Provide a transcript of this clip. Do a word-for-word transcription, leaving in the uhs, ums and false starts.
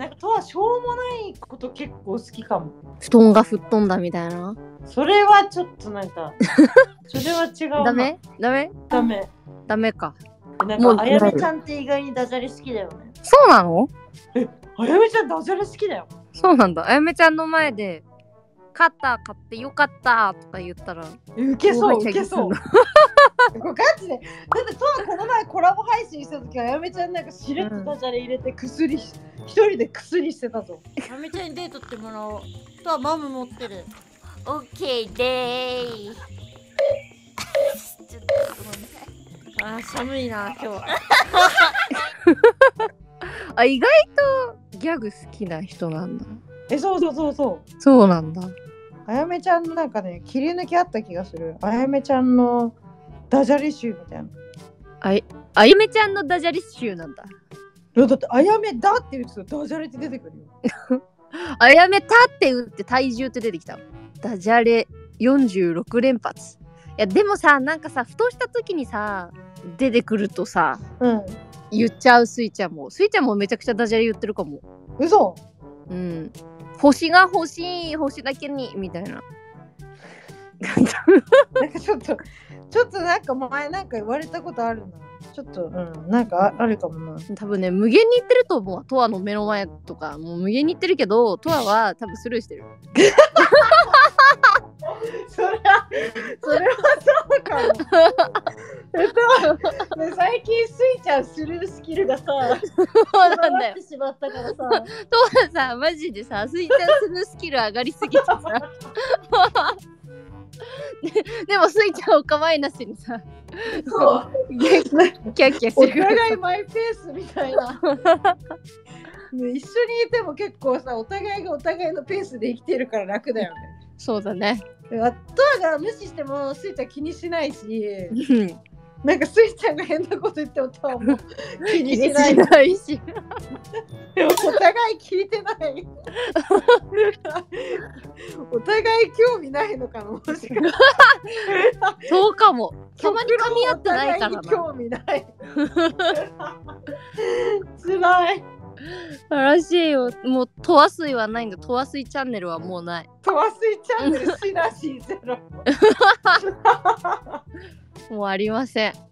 なんかとはしょうもないこと結構好きかも。布団が吹っ飛んだみたいな。それはちょっとなんかそれは違うな。ダメダメダメダメか。なんかあやめちゃんって意外にダジャレ好きだよね。そうなの？え、あやめちゃんダジャレ好きだよ。そうなんだ。あやめちゃんの前で勝った勝ってよかったとか言ったらウケそうウケそう。ガチでだってトアこの前コラボ配信した時はあやめちゃんなんかしれっとダジャレ入れて薬、うん、一人で薬してたぞ。あやめちゃんにデートってもらおう。トアマム持ってる。オッケーでーちょっとごめんなさい。あー寒いな今日。あ、意外とギャグ好きな人なんだ。え、そうそうそうそう。そうなんだ。あやめちゃんのなんかね、切り抜きあった気がする。あやめちゃんのダジャレ集みたいな。あい、あやめちゃんのダジャレ集なんだ。だってあやめだって言うとダジャレって出てくるよ。あやめたって打って体重って出てきた。ダジャレよんじゅうろくれんぱつ。いやでもさ、なんかさ、ふとした時にさ出てくるとさ、うん、言っちゃう。スイちゃんもスイちゃんもめちゃくちゃダジャレ言ってるかも。嘘。うん、星が欲しい星だけにみたいな。なんかちょっとちょっとなんか前なんか言われたことあるな。ちょっとうんなんか あ, あるかもな。多分ね、無限に言ってると思う。トアの目の前とかもう無限に言ってるけど、トアは多分スルーしてる。それはそれはそうかも。ね、最近スイちゃんスルースキルがさ、そうなんだよ。ってしまったからさ。とはさ、マジでさ、スイちゃんスルースキル上がりすぎてさ。で, でもスイちゃんお構いなしにさ、そうキャッキャしてる。お互いマイペースみたいな。一緒にいても結構さ、お互いがお互いのペースで生きてるから楽だよね。そうだね。トアが無視してもスイちゃん気にしないし、なんかスイちゃんが変なこと言ってもトアも気にしないし、でもお互い聞いてない。お互い興味ないのかな、もしかして。そうかも。たまに噛み合ってないからな。興味ない。つらい。らしいよ。もうトワスイはないんだ。トワスイチャンネルはもうない。トワスイチャンネルシナシーゼロ。もうありません。